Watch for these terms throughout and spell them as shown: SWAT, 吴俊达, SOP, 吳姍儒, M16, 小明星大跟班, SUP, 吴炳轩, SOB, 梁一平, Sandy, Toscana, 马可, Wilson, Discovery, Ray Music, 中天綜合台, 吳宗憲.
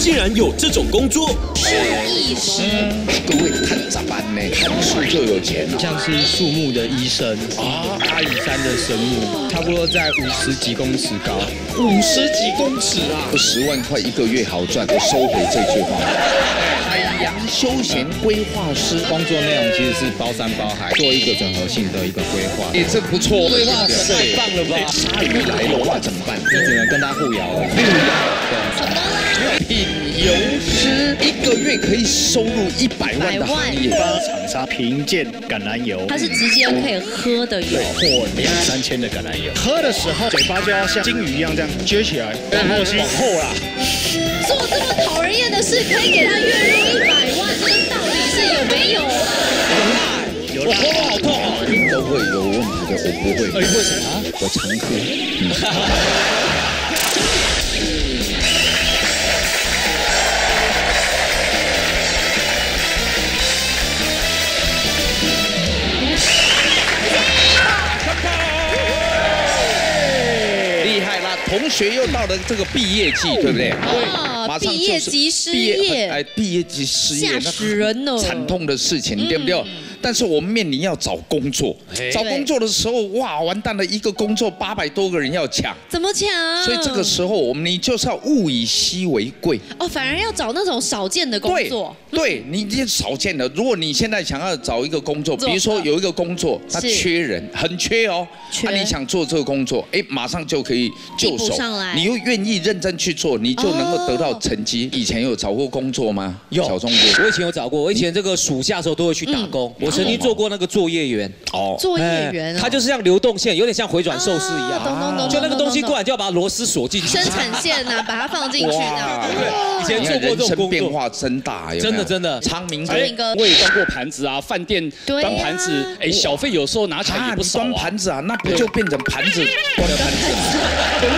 竟然有这种工作？是医师，各位看咋办呢？看树就有钱了，像是树木的医生啊，大屿山的神木，差不多在50几公尺高，50几公尺啊，10万块一个月好赚，我收回这句话。 海洋休闲规划师工作内容其实是包山包海，做一个整合性的一个规划，也真不错。规划太棒了吧！鲨鱼来了，哇，怎么办？你只能跟他互咬了。品油师一个月可以收入100万的行业，厂商评鉴橄榄油，它是直接可以喝的油，货2、3000的橄榄油，喝的时候嘴巴就要像金鱼一样这样撅起来，然后往后啦。做这么讨人厌的事，可以给他月入。 100万，这个到底是有没有啊？有啦，我好痛啊！都会有问题的，我不会。你会什么？我常客。厉害啦！同学又到了这个毕业季，对不对？对。 毕业即失业，哎，毕业即失业，吓死人哦！惨痛的事情，对不对？但是我们面临要找工作，找工作的时候，哇，完蛋了，一个工作800多个人要抢，怎么抢？所以这个时候，你就是要物以稀为贵哦，反而要找那种少见的工作。对，你这少见的，如果你现在想要找一个工作，比如说有一个工作，它缺人，很缺哦，那你想做这个工作，哎，马上就可以就手，你又愿意认真去做，你就能够得到。 成绩以前有找过工作吗？有，小中国。我以前有找过，我以前这个暑假的时候都会去打工。我曾经做过那个作业员。哦，作业员，它就是像流动线，有点像回转寿司一样。就那个东西过来就要把螺丝锁进去。生产线呐，把它放进去那。以前做过这种工作。变化真大，真的真的。昌明哥，我也端过盘子啊，饭店端盘子，哎，小费有时候拿起来也不少。端盘子啊，那不就变成盘子端盘子？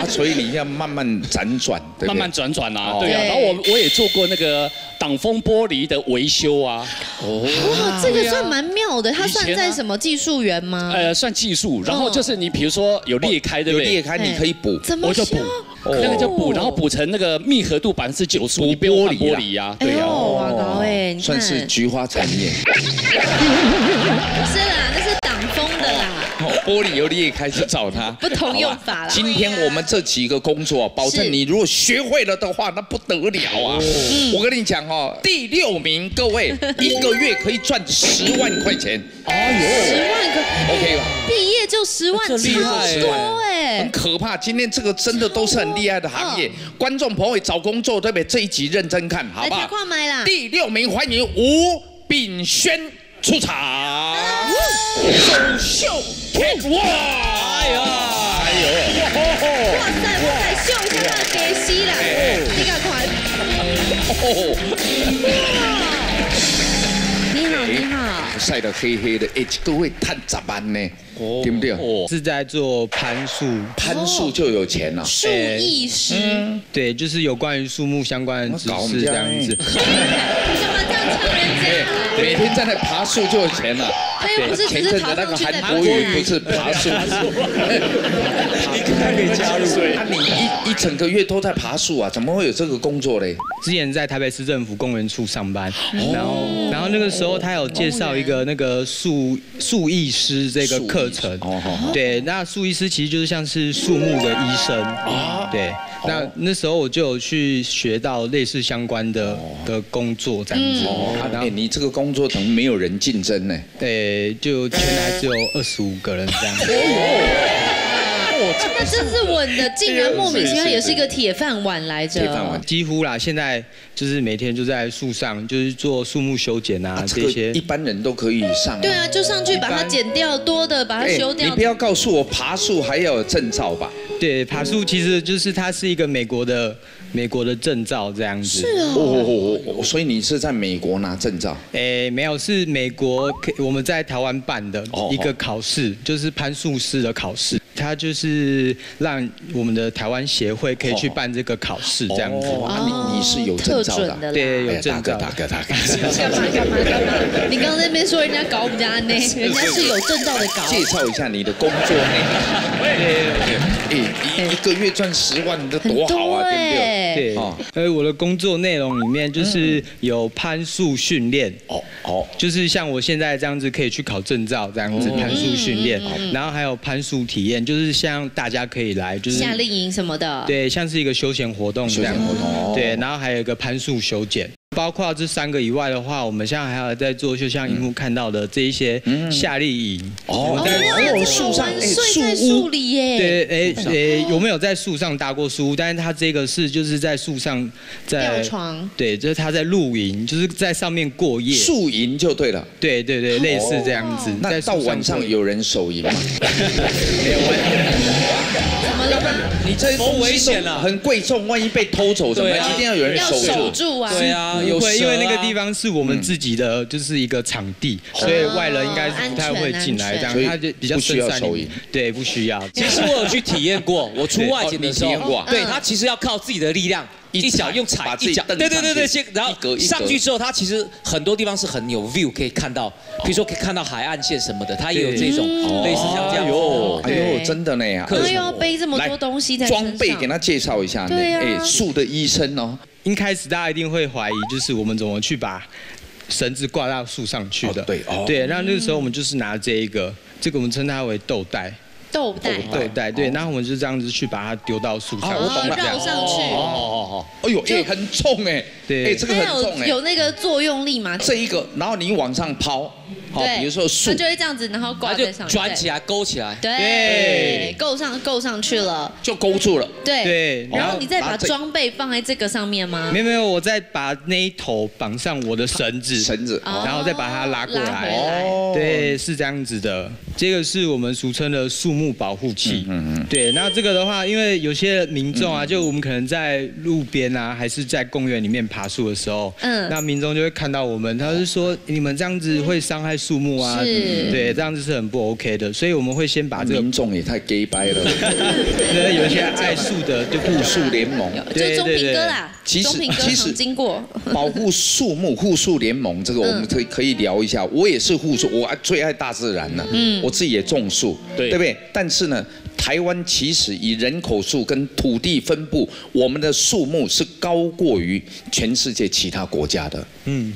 啊，所以你要慢慢辗转，慢慢辗转啊，对啊。然后我也做过那个挡风玻璃的维修啊。哦，哇，这个算蛮妙的。它算在什么技术员吗？算技术。然后就是你比如说有裂开，对不对？有裂开你可以补，我就补，那个就补，然后补成那个密合度95%，你被玻璃啊，对啊。哦，哎，算是菊花产业。不是啦，那是挡风的啦。 玻璃有裂开去找他，不同用法啦。今天我们这几个工作，保证你如果学会了的话，那不得了啊！我跟你讲哦，第6名，各位一个月可以赚10万块钱。哎呦，10万个 OK 吧？毕业就10万，超多哎，很可怕。今天这个真的都是很厉害的行业，观众朋友找工作，对不对？这一集认真看，好不好？第6名，欢迎吴炳轩出场。 走秀 catwalk， 哎呦，哎呦，哇塞，我在秀一下那杰西啦，你看看。 你好，你好。晒得黑黑的，哎，各位探咋办呢？对不对？是在做攀树，攀树就有钱了。树艺师，对，就是有关于树木相关的知识这样子。你干嘛这样呛人家？每天在那爬树就有钱了。对，不是前阵子那个韩国语不是爬树，你可以加入。那你一整个月都在爬树啊？怎么会有这个工作嘞？之前在台北市政府公园处上班，然后那个时候。 他有介绍一个那个树艺师这个课程，对，那树艺师其实就是像是树木的医生，对，那时候我就有去学到类似相关的工作这样子。哎，你这个工作怎么没有人竞争呢？对，就全台只有25个人这样子。 那真是稳的，竟然莫名其妙也是一个铁饭碗来着。铁饭碗几乎啦，现在就是每天就在树上，就是做树木修剪啊这些。一般人都可以上。对啊，就上去把它剪掉多的，把它修掉。你不要告诉我爬树还要有证照吧？对，爬树其实就是它是一个美国的证照这样子。是哦。所以你是在美国拿证照？哎，没有，是美国我们在台湾办的一个考试，就是攀树师的考试。它就是让我们的台湾协会可以去办这个考试，这样子。你是有证照的，对，有证照。大哥，干嘛？你刚刚那边说人家搞我们家呢，人家是有证照的搞。介绍一下你的工作内容。一个月赚10万，这多好啊，对不对？对。我的工作内容里面就是有攀树训练。就是像我现在这样子可以去考证照，这样子攀树训练，然后还有攀树体验，就是像大家可以来，就是夏令营什么的，对，像是一个休闲活动这样，对，然后还有一个攀树修剪。包括这3个以外的话，我们现在还有在做，就像荧幕看到的这一些夏令营。在树上，睡在树里耶。对，有没有在树上搭过树屋？但是他这个是就是在树上，吊床。对，就是他在露营，就是在上面过夜。树营就对了。对，类似这样子。那到晚上有人守营吗？没有问题。你这多危险啊，很贵重，万一被偷走怎么办？一定要有人守住啊！对啊，有蛇啊，因为那个地方是我们自己的，就是一个场地，所以外人应该是不太会进来，这样它就比较深山。对，不需要。其实我有去体验过，我出外景的时候，对，它其实要靠自己的力量。一脚用踩，一脚，对，然后上去之后，它其实很多地方是很有 view 可以看到，比如说可以看到海岸线什么的，它也有这种类似像这样。哎呦，真的呢，可能要背这么多东西在身上。装备给他介绍一下，树的医生哦。一开始大家一定会怀疑，就是我们怎么去把绳子挂到树上去的？对，然后那个时候我们就是拿这个我们称它为豆袋。豆袋对，然后我们就这样子去把它丢到树上，绕上去。哎呦，很重哎，对，这个很重哎，有那个作用力嘛？这一个，然后你往上抛，好，比如说树，它就会这样子，然后挂在上面，转起来，勾起来，对，勾上去了，就勾住了，对。然后你再把装备放在这个上面吗？没有，我再把那一头绑上我的绳子，然后再把它拉过来，对，是这样子的。这个是我们俗称的树木保护器，对，那这个的话，因为有些民众啊，就我们可能在路边啊，还是在公园里面爬树的时候，那民众就会看到我们，他是说你们这样子会伤害树木啊，对，这样子是很不 OK 的，所以我们会先把这个民众也太 gay 掰了，对，有一些爱树的就护树联盟，就中平哥啦，其实经过保护树木护树联盟这个，我们可以聊一下，我也是护树，我最爱大自然了，我自己也种树，对不对？但是呢，台湾其实以人口数跟土地分布，我们的树木是高过于全世界其他国家的。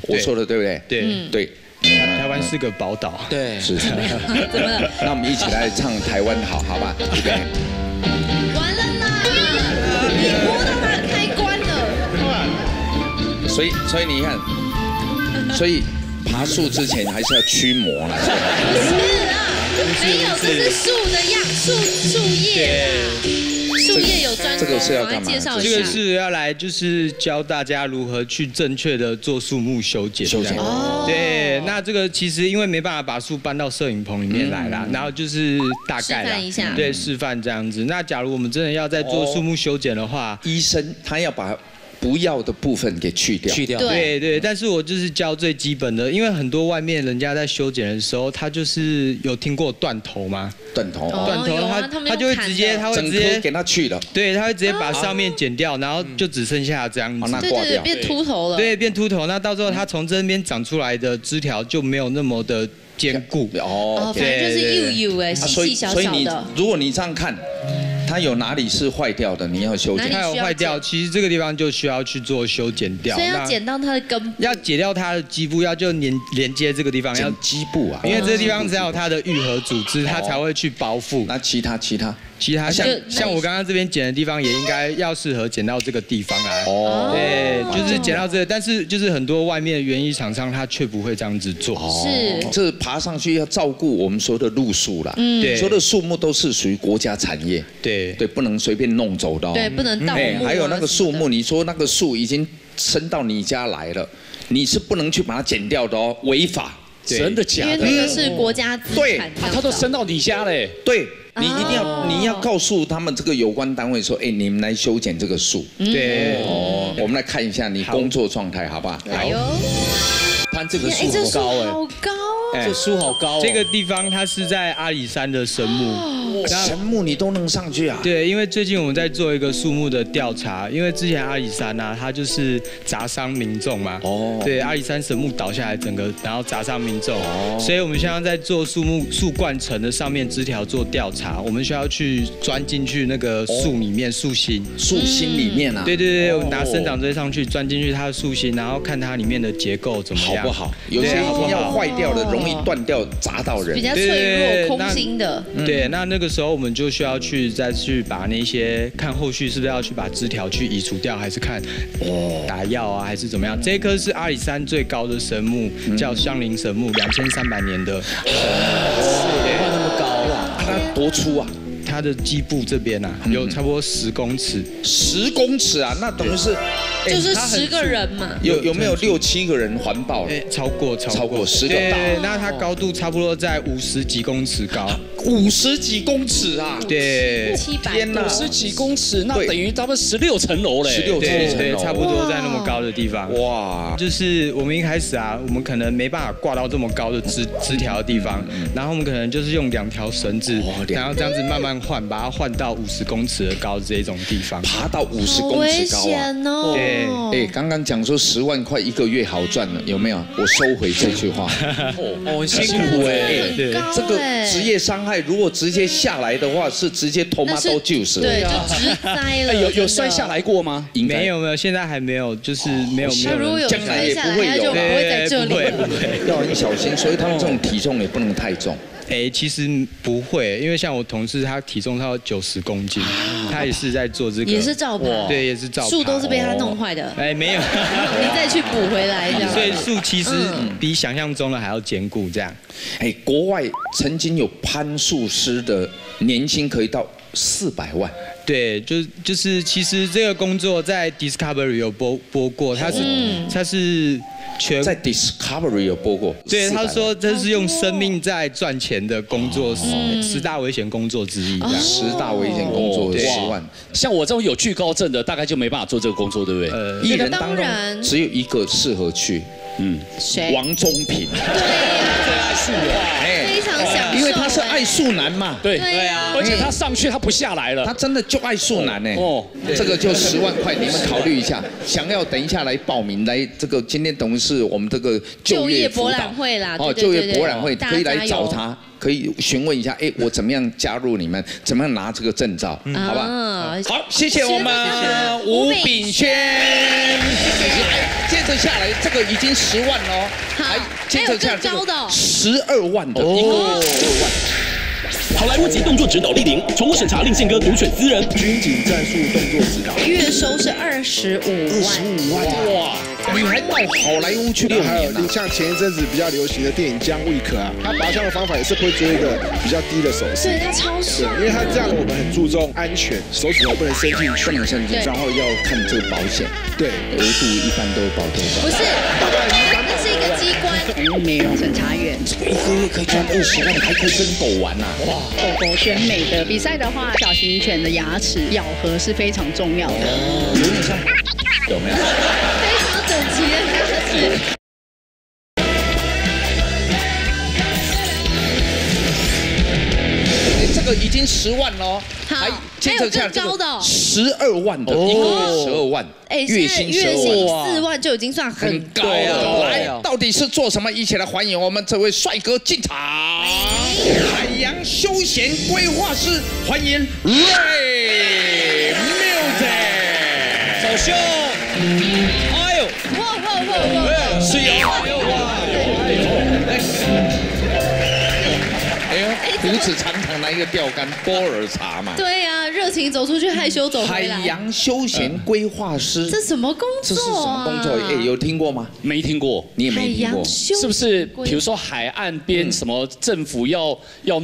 我说的对不对？对。台湾是个宝岛。对，是。怎么了？那我们一起来唱台湾好，好吧？预备。完了啦！你播到它开关了。所以你看，所以爬树之前还是要驱魔啦。是啊。没有，这是树的样，树叶啊，树叶有专门。这个是要干嘛？这个是要来就是教大家如何去正确的做树木修剪。对，那这个其实因为没办法把树搬到摄影棚里面来啦，然后就是大概啦，对，示范这样子。那假如我们真的要在做树木修剪的话，医生他要把不要的部分给去掉，对，但是我就是教最基本的，因为很多外面人家在修剪的时候，他就是有听过断头吗？断头，他就会直接，他会直接给他去了，对，他会直接把上面剪掉，然后就只剩下这样子，对，变秃头了，对，变秃头，那到时候他从这边长出来的枝条就没有那么的坚固，反正就是幼哎，细细小小的。如果你这样看。它有哪里是坏掉的？你要修剪。它有坏掉，其实这个地方就需要去做修剪掉。所以要剪到它的根。要解掉它的基部，要就连接这个地方，要基部啊。因为这个地方只要有它的愈合组织，它才会去包覆。那其他像我刚刚这边剪的地方，也应该要适合剪到这个地方来。对，就是剪到这个，但是就是很多外面的园艺厂商，他却不会这样子做。是。这爬上去要照顾我们所有的路树啦，所有的树木都是属于国家产业。对，不能随便弄走的。对，不能盗墓。还有那个树木，你说那个树已经伸到你家来了，你是不能去把它剪掉的哦，违法。真的假的？因为那个是国家资产。它都伸到你家嘞。对，你一定要，你要告诉他们这个有关单位说，哎，你们来修剪这个树。对。我们来看一下你工作状态，好不好？哎呦，攀这个树好高哎，这树好高。这个地方它是在阿里山的神木。木，神木你都能上去啊？对，因为最近我们在做一个树木的调查，因为之前阿里山啊，它就是砸伤民众嘛。哦。对，阿里山神木倒下来，整个然后砸伤民众。哦。所以我们现在在做树冠层的上面枝条做调查，我们需要去钻进去那个树里面，树心里面啊。对对对，我们拿生长锥上去钻进去它的树心，然后看它里面的结构怎么样，好不好？有些要坏掉的，容易断掉，砸到人。比较脆弱，空心的。对，那个时候我们就需要去把那些看后续是不是要去把枝条去移除掉，还是看打药啊，还是怎么样？这棵是阿里山最高的神木，叫香林神木，2300年的。哇，那么高啊！它多粗啊？它的基部这边啊，有差不多10公尺。10公尺啊，那等于是。就是10个人嘛，有没有6、7个人环抱？超过10个。对，那它高度差不多在50几公尺高。50几公尺啊！对，天哪，50几公尺，那等于差不多16层楼嘞。16层楼，对，差不多在那么高的地方。哇！就是我们一开始啊，我们可能没办法挂到这么高的枝条的地方，然后我们可能就是用2条绳子，然后这样子慢慢换，把它换到50公尺的高这一种地方。爬到50公尺高啊！对。哎，刚刚讲说10万块1个月好赚了，有没有？我收回这句话。哦，辛苦哎，这个职业伤害如果直接下来的话，是直接 tomato juice。对，就直栽了。有摔下来过吗？没有，现在还没有，就是没有。将来也不会有，不会，要很小心。所以他们这种体重也不能太重。哎，其实不会，因为像我同事，他体重超过90公斤，他也是在做这个，也是照爬，对，也是照爬，树都是被他弄坏的。哎，没有，你再去补回来这样。所以树其实比想象中的还要坚固，这样。哎，国外曾经有攀树师的年薪可以到400万。对，就是，其实这个工作在 Discovery 有播过，它是。在 Discovery 有播过，对，他说这是用生命在赚钱的工作，10大危险工作之一。10大危险工作10万，像我这种有惧高症的，大概就没办法做这个工作，对不对？艺人当中只有一个适合去，谁？王中平。对啊，最爱树，非常想，因为他是爱树男嘛。对啊，而且他上去他不下来了，他真的就爱树男呢。哦，这个就10万块，你们考虑一下，想要等一下来报名来这个今天等于。是我们这个就业博览会啦，哦，就业博览会可以来找他，可以询问一下，哎，我怎么样加入你们，怎么样拿这个证照，好吧？好，谢谢我们吴秉轩，接着下来这个已经10万了，好，接着下来12万的，12万。好莱坞级动作指导0，宠物审查令宪哥独选私人军警战术动作指导，月收是25万，哇！你还到好莱坞去练？还有像前一阵子比较流行的电影《姜维克》啊，他拔枪的方法也是会做一个比较低的手势，对，他超帅，因为他这样我们很注重安全，手指头不能伸进去，然后要看这个保险，对，额度一般都保多少？不是，那是一个机关，没有审查员，这个1个月可以赚20万，还可以跟狗玩呐，哇！狗狗选美的比赛的话，小型犬的牙齿咬合是非常重要的。有点像，有没有？非常整齐的牙齿。这个已经10万了，好，还有更高的12万的，12万，哎，月薪4万就已经算很高了。来，到底是做什么？一起来欢迎我们这位帅哥进场，海洋休闲规划师，欢迎 Ray Music， 走秀，哎呦，哇，是有。胡子长长拿一个钓竿，波尔茶嘛。对呀，热情走出去，害羞走回来。海洋休闲规划师，这什么工作？这是什么工作？哎，有听过吗？没听过，你也没听过，是不是？比如说海岸边什么政府要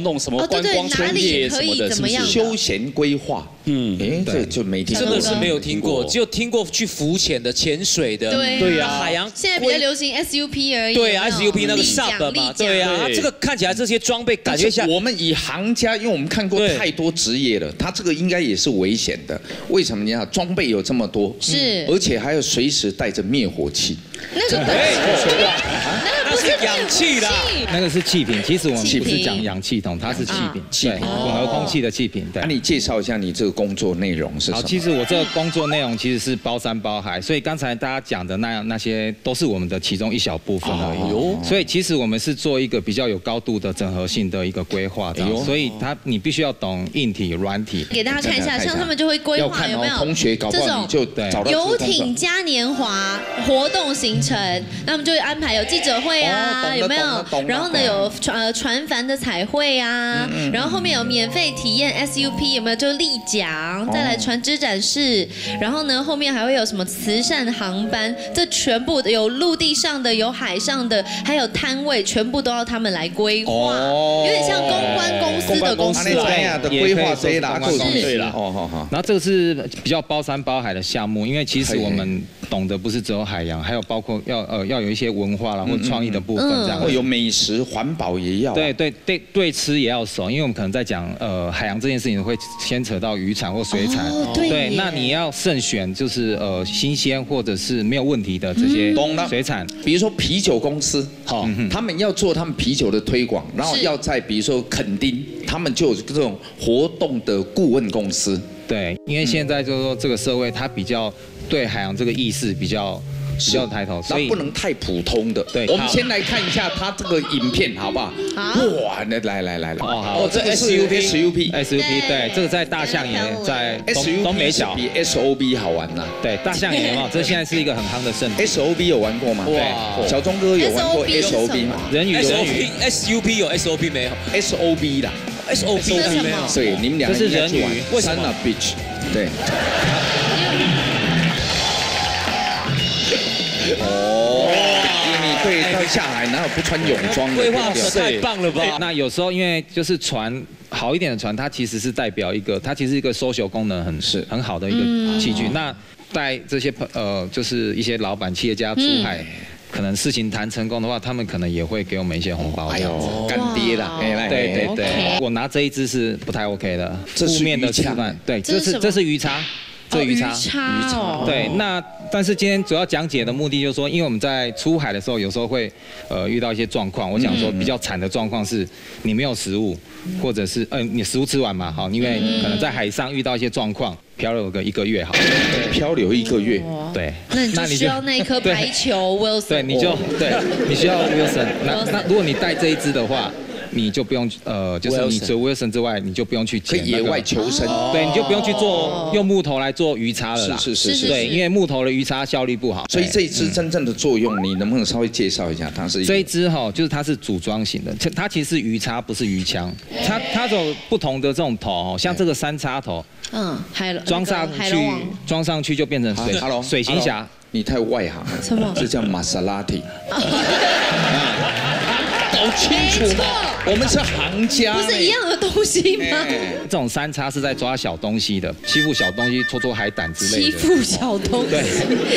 弄什么观光产业什么的，是不是？休闲规划，哎，这就没听过，真的是没有听过，只有听过去浮潜的、潜水的，对呀，海洋。现在比较流行 SUP 而已。对 ，SUP 那个 SUP 嘛，对呀，这个看起来这些装备感觉像。我们以行家，因为我们看过太多职业了，他这个应该也是危险的。为什么你看装备有这么多？是，而且还要随时带着灭火器。那个，那个那是氧气啦，那个是气瓶。其实我们不是讲氧气筒，它是气瓶，气瓶混合空气的气瓶。对，那你介绍一下你这个工作内容是什么？好，其实我这个工作内容其实是包山包海，所以刚才大家讲的那些都是我们的其中一小部分而已。所以其实我们是做一个比较有高度的整合性的一个规划的，所以你必须要懂硬体、软体。给大家看一下，像他们就会规划有没有同学搞不好你就找到游艇嘉年华活动行程，那我们就会安排有记者会啊，有没有？然后呢有船帆的彩绘啊，然后后面有免费体验 SUP 有没有？就立桨，再来船只展示，然后呢后面还会有什么慈善航班，这全部有陆地上的，有海上的，还有摊位，全部都要他们来规划，有点像公关公司的公司的规划谁拿够对了。哦好好，然后这个是比较包山包海的项目，因为其实我们懂得不是只有海洋，还有包括要有一些文化啦或创意的部分，这样会有美食、环保也要，对，吃也要熟，因为我们可能在讲海洋这件事情会牵扯到渔产或水产，对，那你要慎选就是新鲜或者是没有问题的这些水产，比如说啤酒公司，好，他们要做他们啤酒的推广，然后要在比如说垦丁，他们就有这种活动的顾问公司。对，因为现在就是说这个社会，它比较对海洋这个意识比较抬头，所以不能太普通的。对，我们先来看一下它这个影片，好不好？好。哇，来。哦好。哦，这 SUP，对，这个在大象岩，在东北角比 SOB 好玩呐。对，大象岩哦，这现在是一个很夯的盛景。SOB 有玩过吗？对，小钟哥有玩过 SOB 吗？人鱼游泳。SUP 有 SOB 没有 ？SOB 啦。SOP 没有，所以你们两个是人鱼，为什么 ？Beach， 对。哦，你对到下海，然后不穿泳装的，规划的太棒了吧？那有时候因为就是船。好一点的船，它其实是代表一个，它其实一个social功能很好的一个器具。那带这些就是一些老板、企业家出海，可能事情谈成功的话，他们可能也会给我们一些红包。哎呦，干爹啦！对，我拿这一只是不太 OK 的，负面的示范。对，这是鱼叉。做鱼叉，对，那但是今天主要讲解的目的就是说，因为我们在出海的时候，有时候会遇到一些状况。我想说比较惨的状况是，你没有食物，或者是你食物吃完嘛，好，因为可能在海上遇到一些状况，漂流个1个月，好，漂流1个月，对，那你需要那一颗排球 Wilson， 对，你需要 Wilson， 那如果你带这一只的话。你就不用就是你除了 Wilson 之外，你就不用去捡野外求生，对，你就不用去做用木头来做鱼叉了啦。是，对，因为木头的鱼叉效率不好。所以这一支真正的作用，你能不能稍微介绍一下？它是这一支哈，就是它是组装型的，它其实是鱼叉，不是鱼枪。它有不同的这种头，像这个3叉头，装上去就变成水行侠。你太外行了，什么？这叫玛莎拉蒂。搞清楚嘛，我们是行家，不是一样的东西吗？这种3叉是在抓小东西的，欺负小东西，戳戳海胆之类的。欺负小东西，对，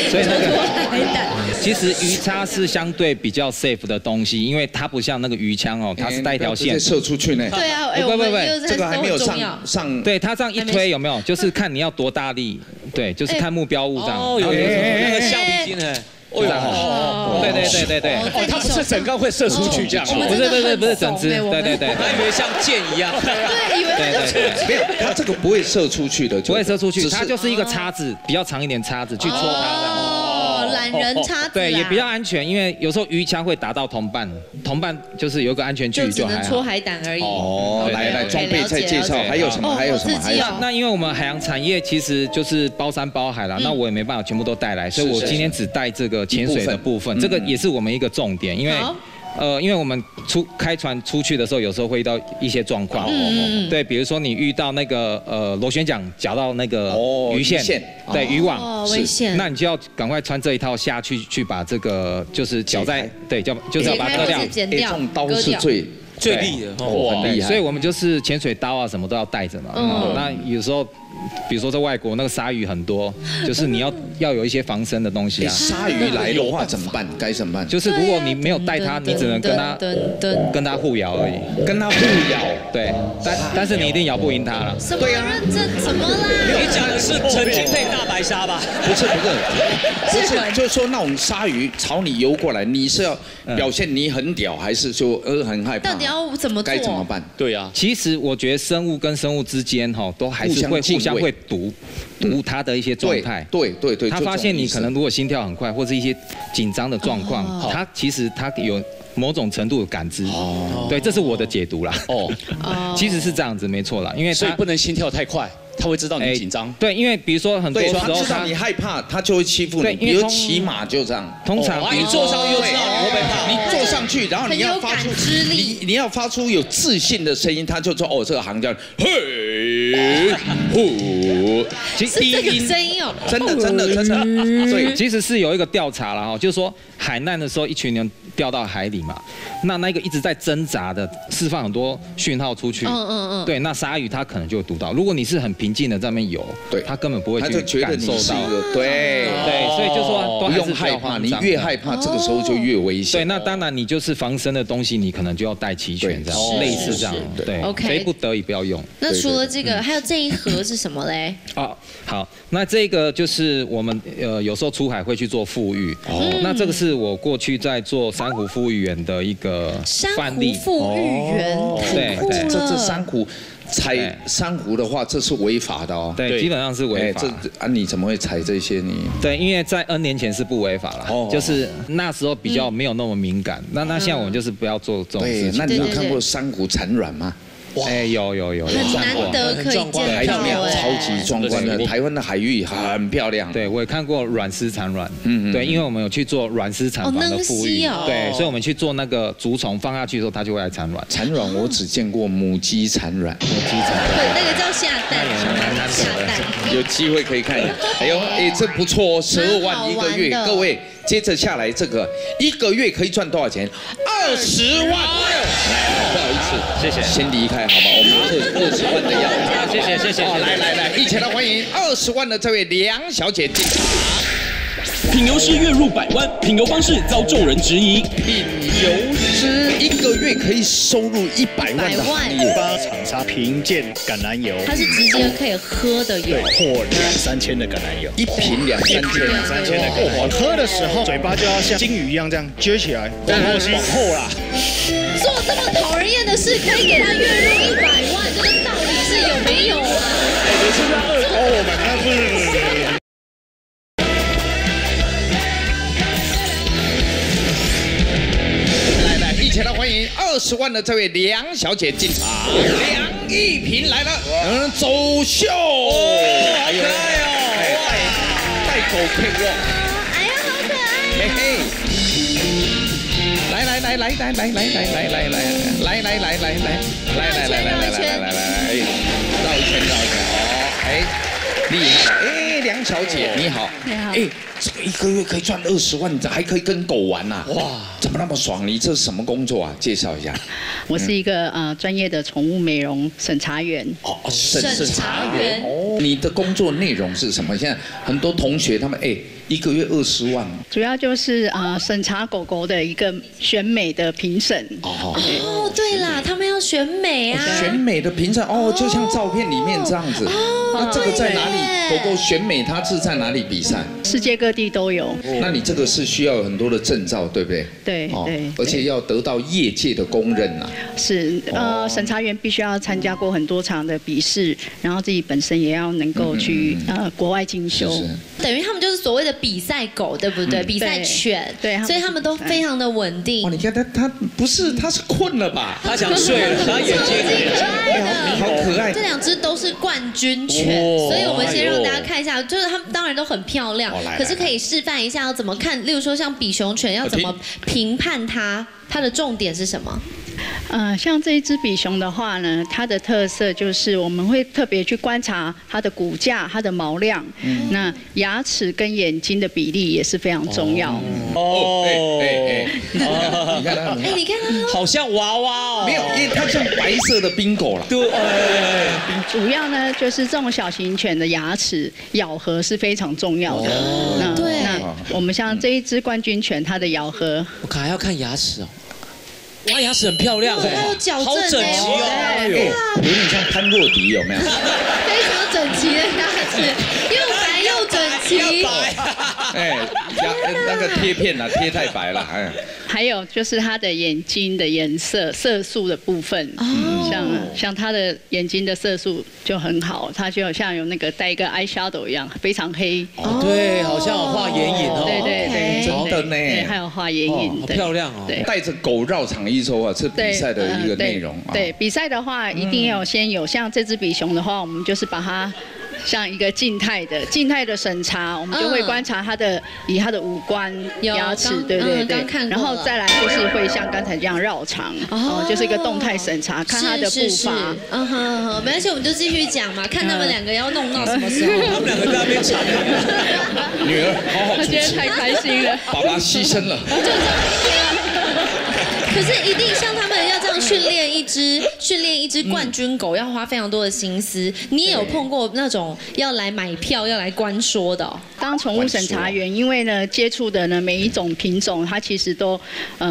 所以那个海胆。其实鱼叉是相对比较 safe 的东西，因为它不像那个鱼枪哦，它是带一条线射出去呢。对啊，不，这个还没有上。对，它这样一推有没有？就是看你要多大力，对，就是看目标物这样。哦，有那个橡皮筋呢。哦，对，哦，它不是整缸会射出去这样，不是整只，对，他以为像箭一样，对，以为对，没有，它这个不会射出去的，不会射出去，它就是一个叉子，比较长一点叉子去戳它。懒人叉子，对，也比较安全，因为有时候鱼枪会打到同伴就是有个安全距离就还好，只能戳海胆而已。哦，来，装备再介绍，还有什么？那因为我们海洋产业其实就是包山包海啦，那我也没办法全部都带来，所以我今天只带这个潜水的部分，这个也是我们一个重点，因为。因为我们开船出去的时候，有时候会遇到一些状况，对，比如说你遇到那个螺旋桨夹到那个鱼线，对，渔网，危险，那你就要赶快穿这一套下去，去把这个就是绞在，对，就是要把它割掉，这种刀是最。最厉害，哇，很厉害。所以我们就是潜水刀啊，什么都要带着嘛。那有时候，比如说在外国那个鲨鱼很多，就是你要有一些防身的东西啊。鲨鱼来的话怎么办？该怎么办？就是如果你没有带它，你只能跟它互咬而已。跟它互咬，对。但是你一定咬不赢它了。对啊，这怎么啦？你讲的是曾经配大白鲨吧？不是，就是说那种鲨鱼朝你游过来，你是要表现你很屌，还是说很害怕？到底要怎么做？该怎么办？对啊，其实我觉得生物跟生物之间哈，都还是会互相读它的一些状态。对，他发现你可能如果心跳很快，或是一些紧张的状况，他其实他有某种程度的感知。对，这是我的解读啦。其实是这样子，没错啦，因为所以不能心跳太快。他会知道你紧张，对，因为比如说很多时候他知道你害怕，他就会欺负你。比如骑马就这样，通常你坐上又知道你会不会怕，你坐上去，然后你要发出有自信的声音，他就说哦，这个行家，嘿，呼，其实这个声音哦，真的，对，其实是有一个调查啦哈，就是说海难的时候，一群人掉到海里嘛，那个一直在挣扎的，释放很多讯号出去，对，那鲨鱼它可能就读到，如果你是很平静的在那边游，对，他根本不会去感受到，对，所以就说不用害怕，你越害怕，这个时候就越危险。对，那当然你就是防身的东西，你可能就要带齐全，这样类似这样，对，非不得已不要用。那除了这个，还有这一盒是什么嘞？哦，好，那这个就是我们有时候出海会去做复育，那这个是我过去在做珊瑚复育员的一个范例。珊瑚复育员，太酷了，这珊瑚。 采珊瑚的话，这是违法的哦。对，基本上是违法。这啊，你怎么会采这些？你对，因为在 N 年前是不违法啦，就是那时候比较没有那么敏感。那现在我们就是不要做这种事情。那你有看过珊瑚产卵吗？ 哎，有，很难得可以见到，海里面超级壮观的，台湾的海域很漂亮。对，我也看过卵丝产卵，对，因为我们有去做卵丝产卵的复育，对，所以我们去做那个竹虫放下去之后，它就会来产卵。产卵我只见过母鸡产卵，对，那个叫下蛋，下蛋。有机会可以看一下，哎呦，哎，这不错哦，12万一个月，各位。 接着下来，这个一个月可以赚多少钱？20万。不好意思，谢谢。先离开好吧，我们20万的要。谢谢。来，一起来欢迎20万的这位梁小姐进场。品油师月入100万，品油方式遭众人质疑。品油师一个月可以收入100万的行业。发厂商评鉴橄榄油，它是直接可以喝的油，或2、3千的橄榄油，一瓶2、3千的。我喝的时候。 嘴巴就要像金鱼一样这样撅起来，往后啦。做这么讨人厌的事，可以给他月入100万，这个道理是有没有啊？你是不是要恶搞我们？不是不是。来，一起来欢迎20万的这位梁小姐进场。梁一平来了，走秀，好可爱哦，带狗配乐。 来，绕一圈，哦，哎，厉害，哎，梁小姐你好，你好，哎，这个一个月可以赚20万，还可以跟狗玩呐，哇，怎么那么爽？你这是什么工作啊？介绍一下。我是一个专业的宠物美容审查员。哦，审查员。哦，你的工作内容是什么？现在很多同学他们哎。 一个月20万，主要就是审查狗狗的一个选美的评审。哦，对啦，他们要选美啊。选美的评审哦，就像照片里面这样子。那这个在哪里？狗狗选美它是在哪里比赛？世界各地都有。那你这个是需要很多的证照，对不对？对。而且要得到业界的公认啊。是，审查员必须要参加过很多场的笔试，然后自己本身也要能够去国外进修。等于他们就是所谓的。 比赛狗对不对？比赛犬，对，所以他们都非常的稳定。哦，你看他不是，他是困了吧？他想睡了，他眼睛好可爱。这2只都是冠军犬，所以我们先让大家看一下，就是他们当然都很漂亮，可是可以示范一下要怎么看，例如说像比熊犬要怎么评判它，它的重点是什么？像这一只比熊的话呢，它的特色就是我们会特别去观察它的骨架、它的毛量，那牙齿跟眼睛的比例也是非常重要。哦，哎，你看它，哎，你看它，好像娃娃哦，没有，因为它像白色的冰狗啦。对，主要呢就是这种小型犬的牙齿咬合是非常重要的。对，那我们像这一只冠军犬，它的咬合，我还要看牙齿哦。 哇，牙齿很漂亮哎，好整齐哦，有点像潘若迪有没有？非常整齐的牙齿，又白又整齐。哎，那个贴片啊，贴太白了哎。还有就是它的眼睛的颜色、色素的部分，像它的眼睛的色素就很好，它就像有那个带一个 eye shadow 一样，非常黑。哦，对，好像有画眼影哦。对对对，真的呢。还有画眼影，好漂亮哦。带着狗绕场。 一周啊，是比赛的一个内容。对，比赛的话一定要先有，像这只比熊的话，我们就是把它像一个静态的审查，我们就会观察它的，以它的五官、牙齿，对对对，然后再来就是会像刚才这样绕场，哦，就是一个动态审查，看它的步伐。嗯哼哼，没关系，我们就继续讲嘛，看他们两个要弄到什么时候。他们两个在那边吵。女儿，好好主持。他今天太开心了，爸爸牺牲了。 可是一定像他们要这样训练一只冠军狗，要花非常多的心思。你也有碰过那种要来买票、要来观说的、哦？当宠物审查员，因为呢接触的呢每一种品种，它其实都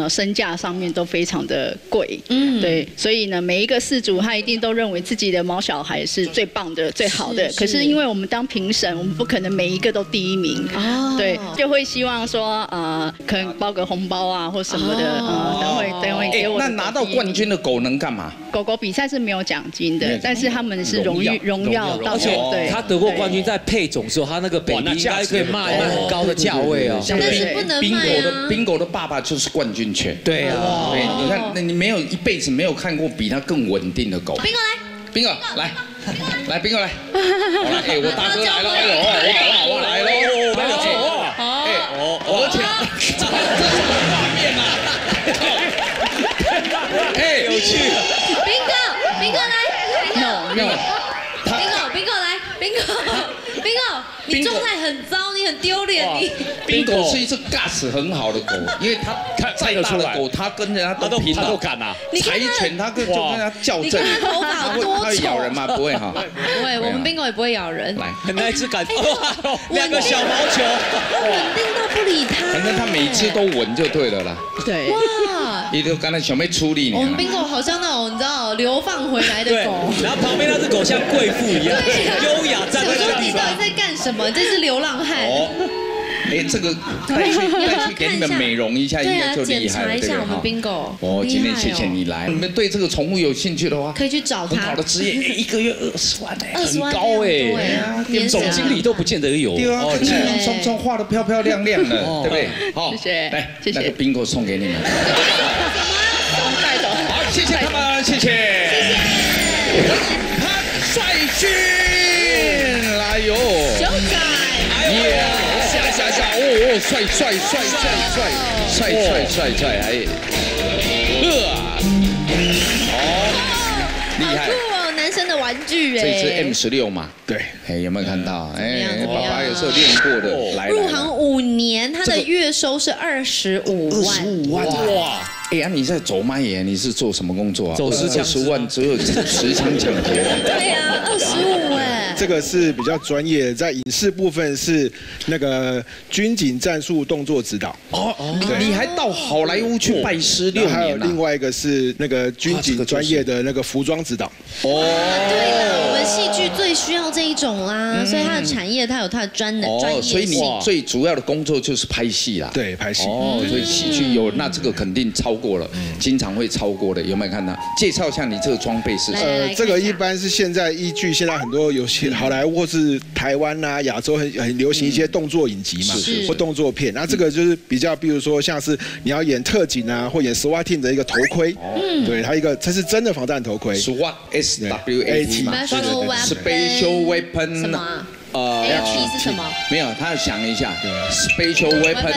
身价上面都非常的贵。嗯，对，所以呢每一个饲主他一定都认为自己的毛小孩是最棒的、最好的。可是因为我们当评审，我们不可能每一个都第一名。哦，对，就会希望说可能包个红包啊或什么的，等会。 哎，那拿到冠军的狗能干嘛？狗狗比赛是没有奖金的，但是他们是荣耀，而且他得过冠军，在配种之后，他那个比例应该可以卖很高的价位哦。但是不能卖啊！宾狗的爸爸就是冠军犬。对啊，你看，那你没有一辈子没有看过比他更稳定的狗。宾狗来，哎，我大哥来了，哎呦，我来了，而且这画面啊！ 哎，有趣！宾狗来 ，宾狗来，你状态很糟，你很丢脸。宾狗是一只架势很好的狗，因为它再大的狗，它跟人家都拼了，敢啊！柴犬它就跟它较真，它头发多丑，它会咬人吗？不会哈，不会，我们宾狗也不会咬人。来，很大一只敢，两个小毛球，稳定到不理它。反正它每次都闻就对了啦。对。 你就刚才小妹处理你。我们宾狗好像那种你知道流放回来的狗，然后旁边那只狗像贵妇一样，优雅站在那个地方。你到底在干什么？这是流浪汉。哦，哎，这个带去给你们美容一下，应该就厉害了。检查一下我们宾狗。哦，今天谢谢你来。你们对这个宠物有兴趣的话，可以去找他。很好的职业，1个月20万哎，很高哎，连总经理都不见得有。对啊，轻轻松松画得漂漂亮亮的，对不对？好，谢谢。来，那个宾狗送给你们。 好，谢谢他们，谢谢。很帅俊，来哟！小仔，哎呦，下，哦，帅，哎，好，厉害哦，男生的玩具哎，这是 M16嘛？对，哎，有没有看到？哎，爸爸有时候练过的，入行5年，他的月收是25万，哇！ 哎呀，你在走麦耶？你是做什么工作啊？走10万只有10枪抢劫。对呀，25哎。这个是比较专业的，在影视部分是那个军警战术动作指导。哦，你还到好莱坞去拜师6年。还有另外一个是那个军警专业的那个服装指导。哦，对了，我们戏剧最需要这一种啦，所以它的产业它有它的专业。所以你最主要的工作就是拍戏啦。对，拍戏。哦，所以戏剧有那这个肯定超。 过了，经常会超过的，有没有看到？介绍一下你这个装备是什么？这个一般是现在依据现在很多有些好莱坞或是台湾呐、亚洲很流行一些动作影集嘛，或动作片。那这个就是比较，比如说像是你要演特警啊，或演 SWAT team 的一个头盔，对，它是真的防弹头盔 ，SWAT SWAT 嘛 ，Special Weapon AT 是什么？没有，他要想一下 ，Special Weapon。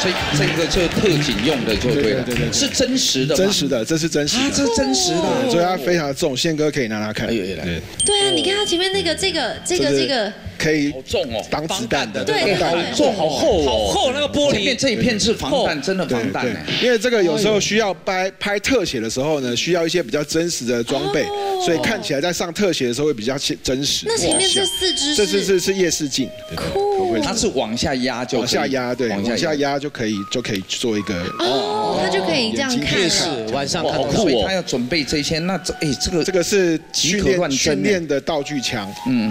所以这个就特警用的就对了，对，是真实的，真实的，这是真实，这是真实的，所以它非常重。宪哥可以拿拿看，对啊，你看它前面那个这个可以好重哦，挡子弹的，对，好重好厚，好厚那个玻璃，前面这一片是防弹，真的防弹。因为这个有时候需要拍特写的时候呢，需要一些比较真实的装备，所以看起来在上特写的时候会比较真实。那前面这四只，这是夜视镜，酷，它是往下压就往下压，对，往下压。 就可以做一个哦，他就可以这样看，夜视晚上看，所以他要准备这些。那这个是训练的道具枪，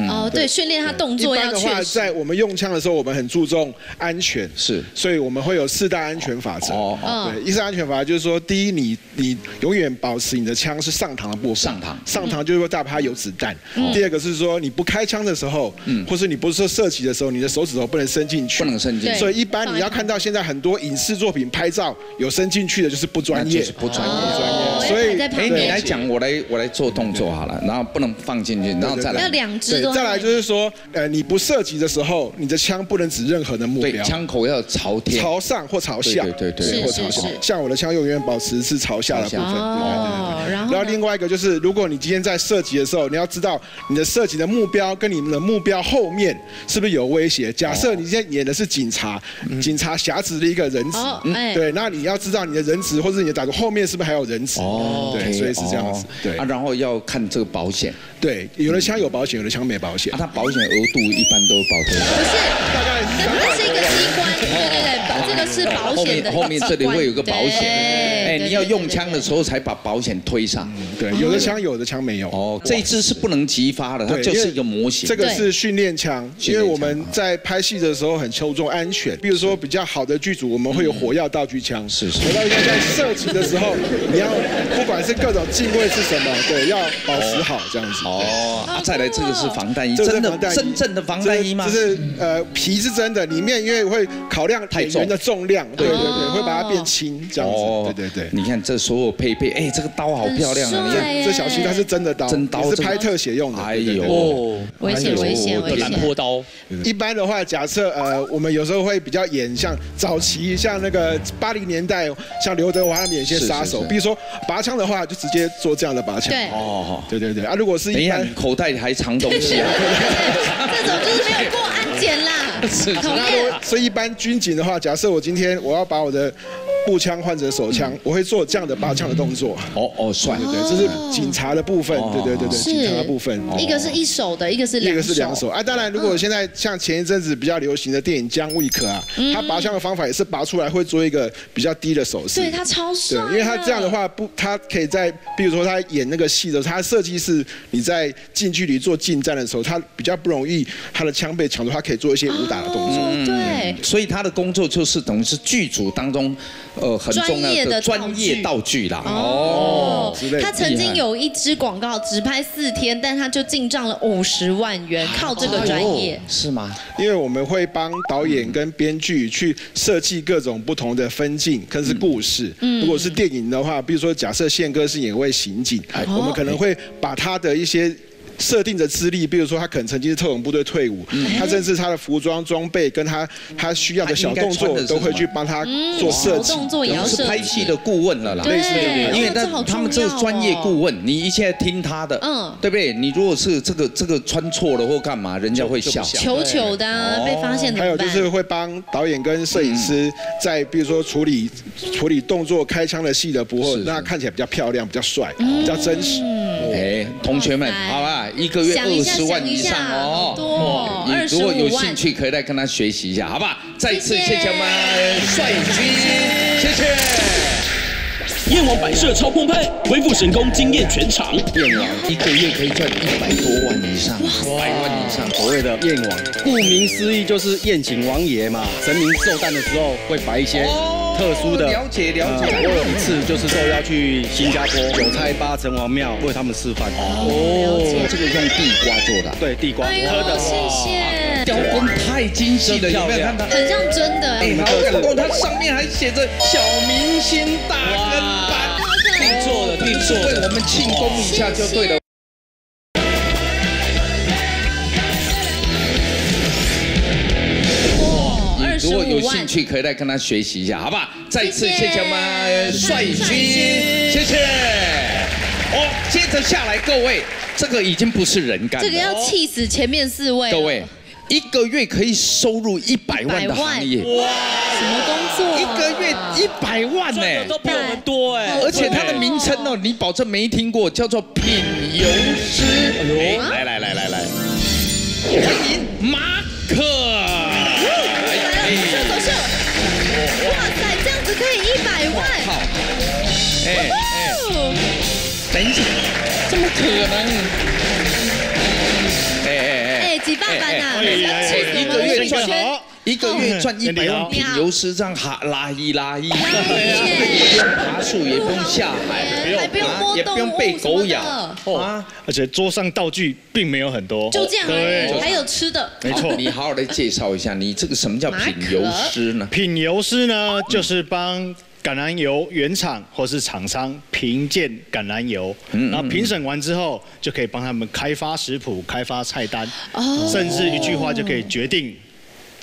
哦，对，训练他动作要确实。一般的话，在我们用枪的时候，我们很注重安全，是，所以我们会有4大安全法则。哦，对，4大安全法则就是说，第一，你永远保持你的枪是上膛的部分，上膛就是说代表它有子弹。第二个是说，你不开枪的时候，或是你不是射击的时候，你的手指头不能伸进去，不能伸进去。所以一般你要看到现在。 很多影视作品拍照有伸进去的，就是不专业，不专业。所以，你来讲，我来做动作好了，然后不能放进去，然后再来。要2只。再来就是说，你不射击的时候，你的枪不能指任何的目标，枪口要朝天、朝上或朝下。对，或朝下。像我的枪永远保持是朝下的部分。哦，然后另外一个就是，如果你今天在射击的时候，你要知道你的射击的目标跟你们的目标后面是不是有威胁。假设你现在演的是警察，警察侠子。 的一个人质，对，那你要知道你的人质或者你的打斗后面是不是还有人质？哦，对，所以是这样子。对啊，然后要看这个保险。对，有的枪有保险，有的枪没保险。啊，它保险额度一般都有保多少？不是，大概这是一个机关，对，这个是保险的。后面这里会有个保险，哎，你要用枪的时候才把保险推上。对，有的枪有的枪没有。哦，这一支是不能击发的，它就是一个模型。这个是训练枪，因为我们在拍戏的时候很注重安全，比如说比较好的。 剧组我们会有火药道具枪，火药在射击的时候，你要不管是各种敬畏是什么，对，要保持好这样子。哦，再来这个是防弹衣，真的真正的防弹衣吗？就是皮是真的，里面因为会考量演员的重量，对，会把它变轻这样子。对，你看这所有配备，哎，这个刀好漂亮啊！你看这小心它是真的刀，真刀是拍特写用的。哎呦，危险！兰坡刀。一般的话，假设我们有时候会比较演像。 早期像那个80年代，像刘德华他们演一些杀手，比如说拔枪的话，就直接做这样的拔枪。对，哦，对啊，如果是一般口袋还藏东西啊，这种就是没有过安检啦。是，所以一般军警的话，假设我今天我要把我的。 步枪换成手枪，我会做这样的拔枪的动作。哦，帅，对，这是警察的部分，对，警察的部分。一个是一手的，一个是两手啊。当然，如果现在像前一阵子比较流行的电影《姜维克》啊，他拔枪的方法也是拔出来会做一个比较低的手势。对他超帅。对，因为他这样的话不，他可以在，比如说他演那个戏的时候，他设计是你在近距离做近战的时候，他比较不容易他的枪被抢走，他可以做一些武打的动作。对，所以他的工作就是等于是剧组当中。 很重要的专业道具啦。哦，他曾经有一支广告只拍4天，但他就进账了50万元，靠这个专业。是吗？因为我们会帮导演跟编剧去设计各种不同的分镜，更是故事。如果是电影的话，比如说假设宪哥是演位刑警，我们可能会把他的一些。 设定的资历，比如说他可能曾经是特种部队退伍，他甚至他的服装装备跟他需要的小动作都会去帮他做设计，动作也要是拍戏的顾问了啦，类似的，因为他们这是专业顾问，你一切听他的，对不对？你如果是这个穿错了或干嘛，人家会笑，糗的啊，被发现的。还有就是会帮导演跟摄影师在比如说处理动作开枪的戏的不会，让他看起来比较漂亮、比较帅、比较真实。哎，同学们，好吧。 1个月20万以上哦，如果有兴趣可以来跟他学习一下，好不好？再次谢谢我们帅军，谢谢。燕王摆设超澎湃，恢复神功惊艳全场。燕王1个月可以赚100多万以上，100万以上。所谓的燕王，顾名思义就是宴请王爷嘛，神明寿诞的时候会摆一些。 特殊的了解。我有一次就是受邀去新加坡9差8城隍庙为他们示范。哦，这个用地瓜做的。对，地瓜刻的。谢谢。雕工太精细了，有没有看到？很像真的。哎，好感动！它上面还写着“小明星大跟班”，定做的，为我们庆功一下就对了。 如果有兴去可以来跟他学习一下，好不好？再次谢谢我们帅勋，谢谢。哦，接着下来各位，这个已经不是人干，这个要气死前面四位。各位，一个月可以收入100万的行业，哇，什么工作？一个月100万呢，都比我们多哎。而且它的名称哦，你保证没听过，叫做品油师。来来来来来，欢迎马可。 哇塞，这样子可以100万！哎，等一下，怎么可能？哎，几百万啊！一个月赚100万，品油师这样拉一，爬树也不用下海，也不用被狗咬啊！而且桌上道具并没有很多，就这样，对，还有吃的。没错，你好好的介绍一下，你这个什么叫品油师呢？品油师呢，就是帮橄榄油原厂或是厂商评鉴橄榄油，然后评审完之后，就可以帮他们开发食谱、开发菜单，甚至一句话就可以决定。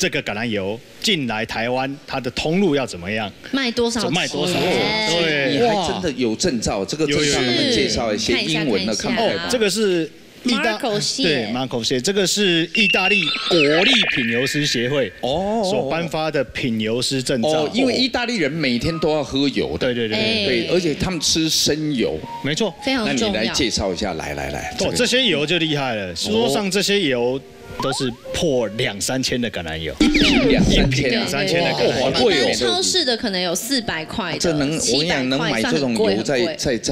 这个橄榄油进来台湾，它的通路要怎么样？卖多少？卖多少？对，你还真的有证照，这个证照我们介绍一些英文的看看。哦，这个是意大对马可协，这个是意大利国立品油师协会哦所颁发的品油师证照。哦，因为意大利人每天都要喝油的，对，而且他们吃生油，没错，非常重要。那你来介绍一下，来，哦，这些油就厉害了，桌上这些油。 都是破2、3千的橄榄油，1瓶2、3千的橄榄油，那超市的可能有400块，这能我想能买这种油在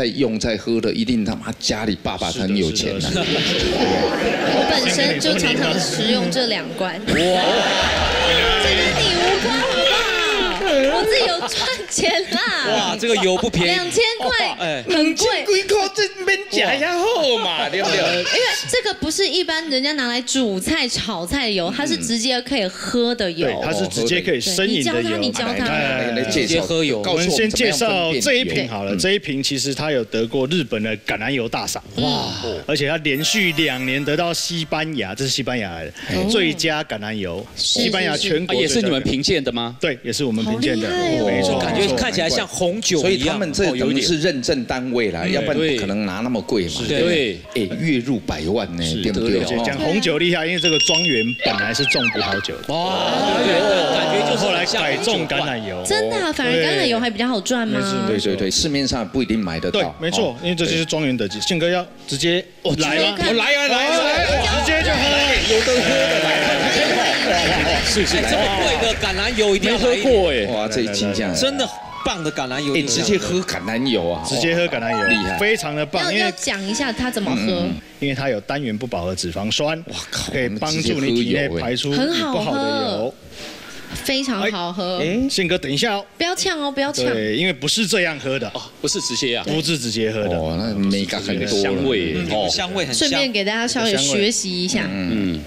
用在喝的，一定他妈家里爸爸很有钱的。我本身就常常食用这2罐，哇，这跟你无关好不好？我自己有赚钱啦。哇，这个油不便宜，2000块，很贵，这边假呀厚嘛，对不对？因为这个不是一般人家拿来煮菜。 炒菜油，它是直接可以喝的油，它是直接可以生饮的油。你教它，来直接喝油。我们先介绍这一瓶好了，这一瓶其实它有得过日本的橄榄油大赏，哇！而且它连续2年得到西班牙，这是西班牙的最佳橄榄油，西班牙全国也是你们评鉴的吗？对，也是我们评鉴的，没错。感觉看起来像红酒一样，所以他们这等于是认证单位啦，要不然不可能拿那么贵嘛。对，哎，月入100万呢，对不对？讲红酒厉害，因为 这个庄园本来是种葡萄酒的，哇，感觉就后来改种橄榄油，真的，反而橄榄油还比较好赚吗？对，市面上不一定买得到，对，没错，因为这就是庄园等级。宪哥要直接，我来了，我来，直接就喝，有的喝的来，是，这么贵的橄榄油一定要喝过哎，哇，这一斤这样，真的。 棒的橄榄油，直接喝橄榄油啊！直接喝橄榄油，厉害，非常的棒。要讲一下它怎么喝，因为它有单元不饱和脂肪酸，可以帮助你体内排出不好的油，非常好喝。宪哥，等一下哦，不要呛哦，不要呛。对，因为不是这样喝的，不是直接啊，不是直接喝的。哦，那美感很多，香味哦，香味很香。顺便给大家稍微学习一下，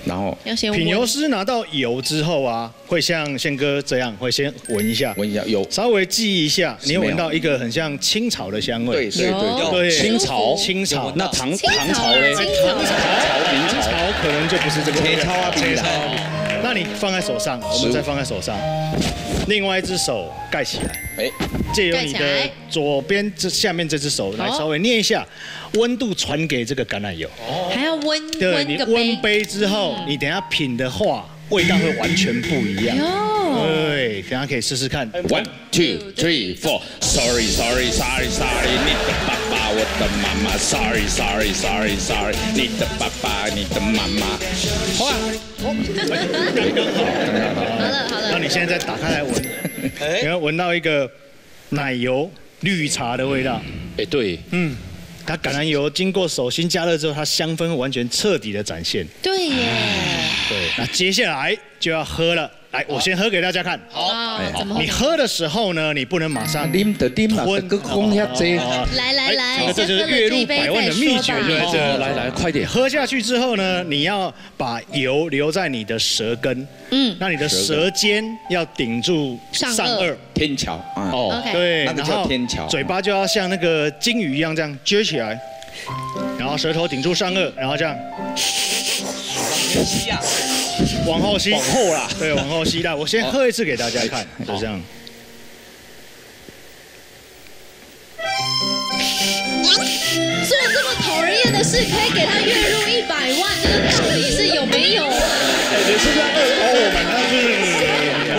然后品油师拿到油之后啊。 会像宪哥这样，会先闻一下，有稍微记一下，你闻到一个很像青草的香味。对，青草，那唐朝嘞？明朝可能就不是这个。切草，那你放在手上，我们再放在手上，另外一只手盖起来，哎，借由你的左边这下面这只手来稍微捏一下，温度传给这个橄榄油。还要温，对你温杯之后，你等下品的话。 味道会完全不一样。对，等下可以试试看。1、2、3、4。Sorry， 你的爸爸，我的妈妈。Sorry， 你的爸爸，你的妈妈。好了，好了。那你现在再打开来闻，你要闻到一个奶油绿茶的味道。哎，对，嗯。 它橄榄油经过手心加热之后，它香氛完全彻底的展现。对耶。对，那接下来就要喝了。来，我先喝给大家看。好，你喝的时候呢，你不能马上吞。来，这就是月入100万的秘诀，就在这。来，快点。喝下去之后呢，你要把油留在你的舌根。嗯。那你的舌尖要顶住上颚。 天桥啊，哦，对，然后嘴巴就要像那个金鱼一样这样撅起来，然后舌头顶住上颚，然后这样往前吸啊，往后吸，往后啦，对，往后吸啦。我先喝一次给大家看，就这样。 做这么讨人厌的事，可以给他月入100万，这个道理是有没有啊？你是在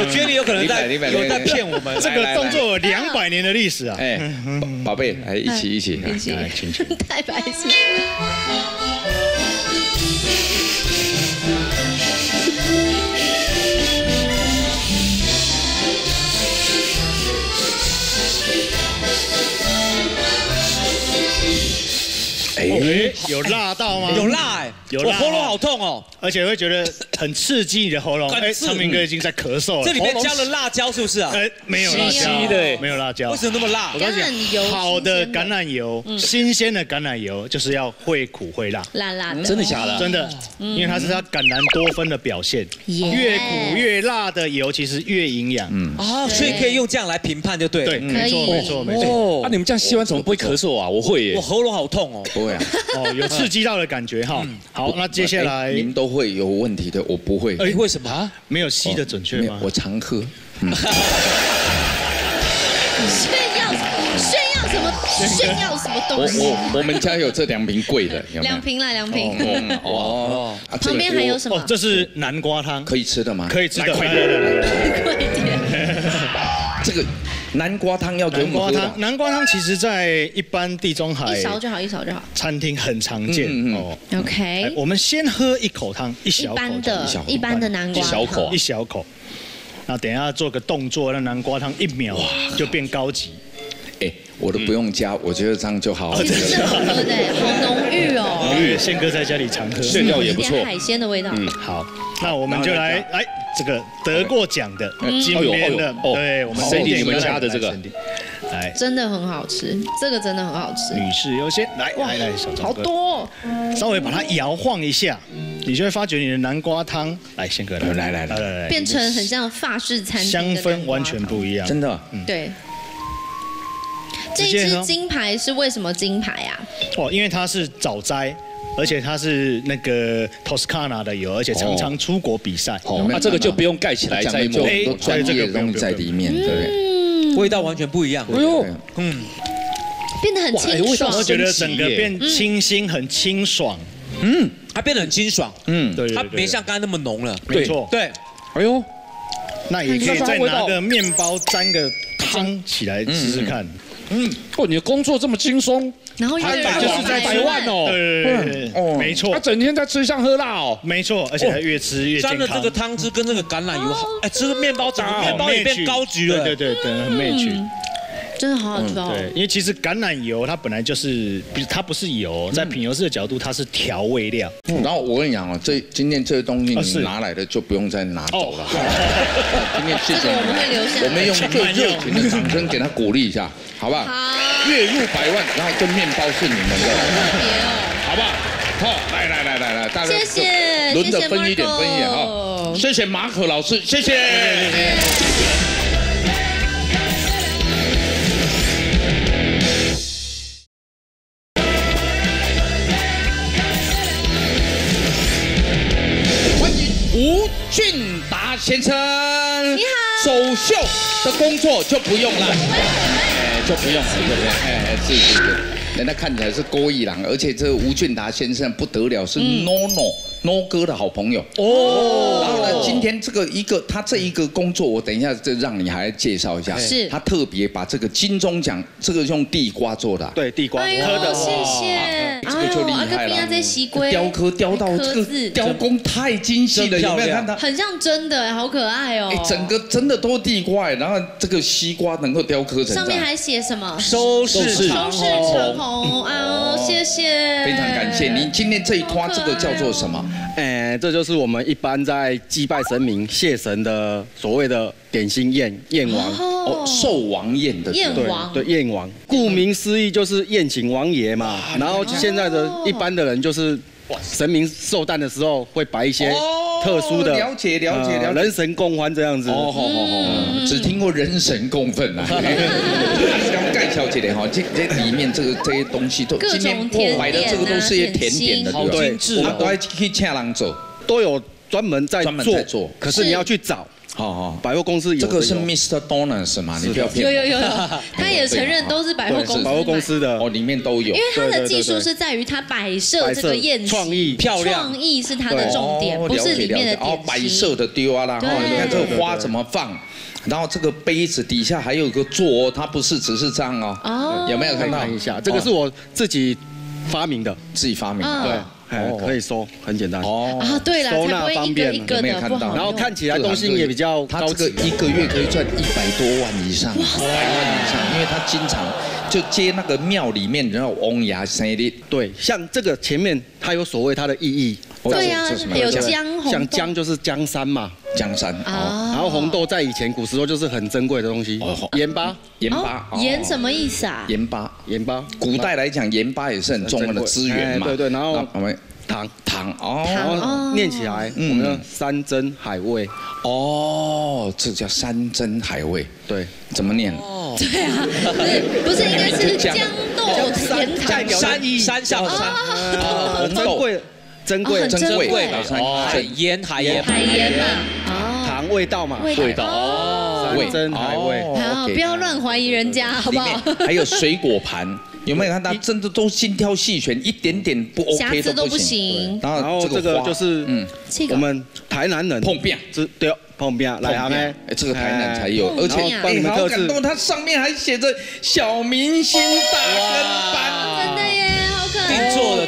我觉得你有可能在骗我们。这个动作有200年的历史啊！哎，宝贝，来一起，来亲亲。太白痴！哎，有辣到吗？有辣哎，有辣，我喉咙好痛哦，而且会觉得很刺激你的喉咙。哎，昌明哥已经在咳嗽了。这里面加了辣椒是不是啊？哎，没有辣椒的，没有辣椒。为什么那么辣？橄榄油，好的橄榄油，新鲜的橄榄油就是要会苦会辣。辣辣的，真的假的？真的，因为它是它橄榄多酚的表现。越苦越辣的油其实越营养。嗯啊，所以可以用这样来评判就对。对，没错。那你们这样吸完怎么不会咳嗽啊？我会耶，我喉咙好痛哦。不会。 哦，有刺激到的感觉哈。好，那接下来你们都会有问题的，我不会。哎，为什么啊？没有吸的准确吗？我常喝。炫耀什么东西？我们家有这2瓶贵的。2瓶啦，2瓶。哦。旁边还有什么？哦，这是南瓜汤，可以吃的吗？可以吃的，快点，快点。这个。 南瓜汤要给我们喝吧。南瓜汤其实在一般地中海一勺就好。餐厅很常见哦。OK。我们先喝一口汤，一般的南瓜汤，一小口。那等一下做个动作，让南瓜汤1秒就变高级。哎，我都不用加，我觉得这样就好。其实是好喝的，好浓郁哦。浓郁，宪哥在家里常喝，炫料也不错，海鲜的味道。嗯，好，那我们就来。 这个得过奖的，今年的，对我们Sandy你们家的这个，来，真的很好吃，这个真的很好吃。女士优先，来，小超哥，好多，稍微把它摇晃一下，你就会发觉你的南瓜汤，来，先哥来，变成很像法式餐厅，香氛完全不一样，真的，对。这一支金牌是为什么金牌啊？哦，因为它是早摘。 而且它是那个 Toscana 的油，而且常常出国比赛。哦，那这个就不用盖起来，在做专业的东西在里面，对不对？味道完全不一样。哎呦，嗯，变得很清爽。我觉得整个变清新，很清爽。嗯，它变得很清爽。嗯，对，它没像刚才那么浓了。没错，对。哎呦，那也可以再拿个面包沾个汤起来试试看。 嗯，哦，你的工作这么轻松，然后月入就是在100万哦，对，没错，他整天在吃香喝辣哦，没错，而且他越吃越健康。沾了这个汤汁跟这个橄榄油，哎，吃个面包，整个面包也变高级了，对，很match，真的好好吃哦。对，因为其实橄榄油它本来就是，它不是油，在品油师的角度它是调味料。然后我跟你讲哦，今天这些东西你拿来的就不用再拿走了。今天谢谢你们，我们用最热情的掌声给他鼓励一下。 好不好？月入100万，然后这面包是你们的，特别哦，好不好？好，来，大家谢谢，轮着分一点啊！谢谢马可老师，谢谢。欢迎吴俊达先生，你好。首秀的工作就不用了。 就不用了，对不对？哎，是，人家看起来是郭一郎，而且这吴俊达先生不得了，是 No 哥的好朋友哦。然后呢，今天这个他这一个工作，我等一下再让你还介绍一下。是，他特别把这个金钟奖，这个用地瓜做的，对，地瓜刻的，谢谢。这个就厉害了，雕刻雕到这个雕工太精细了，有没有看到？很像真的，好可爱哦。整个真的都是地瓜，然后这个西瓜能够雕刻成。上面还写什么？收视长虹啊！谢谢。非常感谢您今天这一趴，这个叫做什么？ 哎，这就是我们一般在祭拜神明、谢神的所谓的点心宴王哦，寿王宴的宴王，对宴王，顾名思义就是宴请王爷嘛。然后现在的一般的人就是神明寿诞的时候会摆一些特殊的，了解，人神共欢这样子。哦，只听过人神共愤啊。小姐的哈，这里面这些东西都今天我买的这个都是一些甜点的，好精致，他都还去请人做，都有专门在做，可是你要去找。 哦，百货公司有这个是 Mr. Donuts 嘛？你不要骗。有，他也承认都是百货公司的哦，里面都有。因为他的技术是在于他摆设这个宴席，创意漂亮，创意是他的重点，不是里面的。哦，摆设的丢啊啦，你看这个花怎么放，然后这个杯子底下还有一个座哦，它不是只是这样哦。有没有看到一下？这个是我自己发明的，自己发明的。对。 可以收，很简单。哦啊，对了，收纳方便，有没有看到？然后看起来东西也比较高级，这个一个月可以赚100多万以上，100万以上，因为他经常就接那个庙里面然后翁牙生的。对，像这个前面它有所谓它的意义。对呀，有姜红。像姜就是江山嘛，江山。然后红豆在以前古时候就是很珍贵的东西。盐巴，盐巴，盐什么意思啊？盐巴，盐巴。古代来讲，盐巴也是很重要的资源嘛。对对，然后我们。 糖哦，念起来，我们的山珍海味哦，这叫山珍海味，对，怎么念？哦，对啊，不是应该是豇豆盐糖，山上的山，珍贵，哦，海盐嘛，哦，糖味道嘛，味道哦，山珍海味，好，不要乱怀疑人家，好不好？还有水果盘。 有没有看？他真的都精挑细选，一点点不 OK 都不行。然后这个就是我们台南人碰壁，对，碰壁来阿妹，这个台南才有，而且好感动，它上面还写着小明星大跟班，真的耶，好可爱。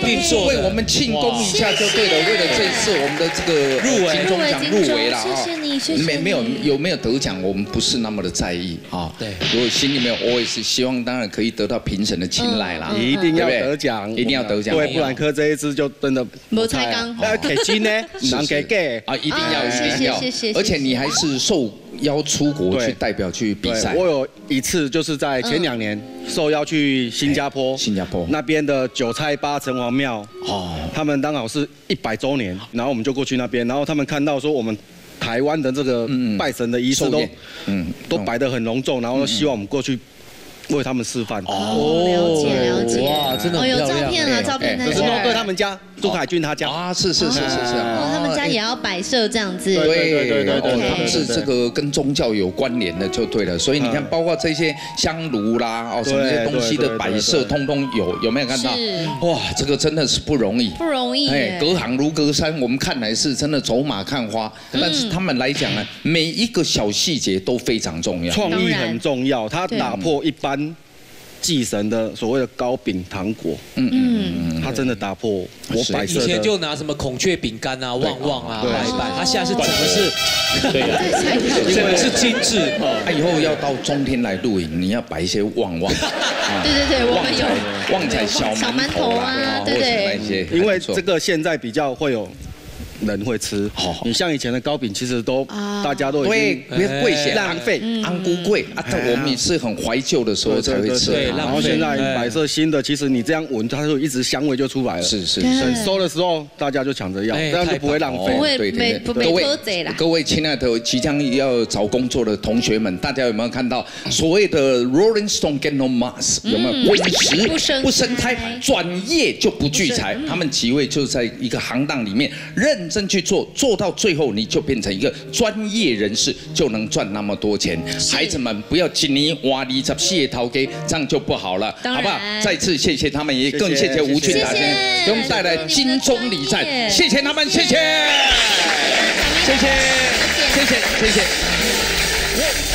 定做，为我们庆功一下就对了。为了这次我们的这个金钟奖入围了啊，没有有没有得奖，我们不是那么的在意啊。对，我心里面我也是希望，当然可以得到评审的青睐啦。一定要得奖，一定要得奖，对，不然柯这一支就真的没才刚。那给金呢？能给给啊，一定要，而且你还是受。 邀出国去代表去比赛，我有一次就是在前2年受邀去新加坡那边的九寨八城隍庙，哦，他们刚好是100周年，然后我们就过去那边，然后他们看到说我们台湾的这个拜神的仪式都摆得很隆重，然后希望我们过去。 为他们示范哦，了解，哇，真的哦，有照片，可是弄对他们家朱凯俊他家啊，是，哦，他们家也要摆设这样子，对，他们是这个跟宗教有关联的就对了，所以你看，包括这些香炉啦，哦，什么这些东西的摆设，通通有没有看到？哇，这个真的是不容易，哎，隔行如隔山，我们看来是真的走马看花，但是他们来讲呢，每一个小细节都非常重要，创意很重要，他打破一般。 祭神的所谓的糕饼糖果，他真的打破我摆设。以前就拿什么孔雀饼干啊、旺旺啊来摆，他现在是整个是，对，整个是精致。他以后要到中天来露营，你要摆一些旺旺。对，我们有旺仔小馒头啊，对，因为这个现在比较会有。 人会吃，你像以前的糕饼，其实都大家都会贵些，浪费，昂咕贵啊。但我们也是很怀旧的时候才会吃，然后现在摆设新的，其实你这样闻，它就一直香味就出来了。是，等收的时候大家就抢着要，这样就不会浪费。各位亲爱的即将要找工作的同学们，大家有没有看到所谓的 Rolling Stone get no mas？ 有没有？滚石不生胎，转业就不聚财。他们几位就在一个行当里面认。 真去做，做到最后你就变成一个专业人士，就能赚那么多钱。孩子们不要紧你挖你这谢桃给，这样就不好了，好不好？再次谢谢他们，也更谢谢吴俊达先生给我们带来金钟礼赞，谢谢他们，谢谢，谢谢，谢谢，谢谢。